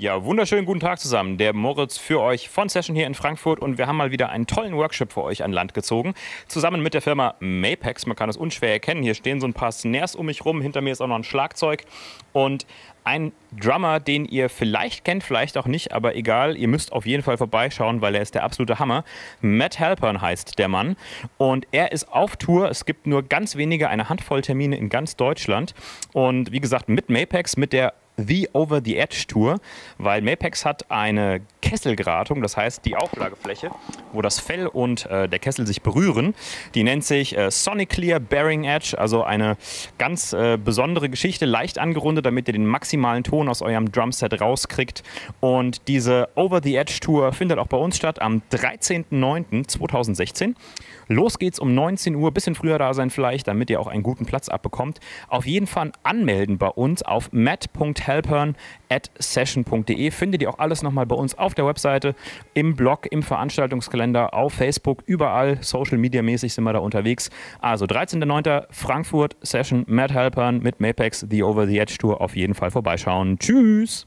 Ja, wunderschönen guten Tag zusammen. Der Moritz für euch von Session hier in Frankfurt und wir haben mal wieder einen tollen Workshop für euch an Land gezogen. Zusammen mit der Firma Mapex, man kann es unschwer erkennen. Hier stehen so ein paar Snares um mich rum, hinter mir ist auch noch ein Schlagzeug und ein Drummer, den ihr vielleicht kennt, vielleicht auch nicht, aber egal, ihr müsst auf jeden Fall vorbeischauen, weil er ist der absolute Hammer. Matt Halpern heißt der Mann und er ist auf Tour. Es gibt nur ganz wenige, eine Handvoll Termine in ganz Deutschland und wie gesagt mit Mapex, mit der Over-the-Edge Tour, weil Mapex hat eine Kesselgratung, das heißt die Auflagefläche, wo das Fell und der Kessel sich berühren, die nennt sich Sonic Clear Bearing Edge, also eine ganz besondere Geschichte, leicht angerundet, damit ihr den maximalen Ton aus eurem Drumset rauskriegt. Und diese Over-the-Edge Tour findet auch bei uns statt am 13.09.2016. Los geht's um 19 Uhr, bisschen früher da sein vielleicht, damit ihr auch einen guten Platz abbekommt. Auf jeden Fall anmelden bei uns auf matt.halpern@session.de. Findet ihr auch alles nochmal bei uns auf der Webseite, im Blog, im Veranstaltungskalender, auf Facebook, überall Social Media mäßig sind wir da unterwegs. Also 13.09. Frankfurt Session, Matt Halpern mit Mapex, The Over the Edge Tour, auf jeden Fall vorbeischauen. Tschüss!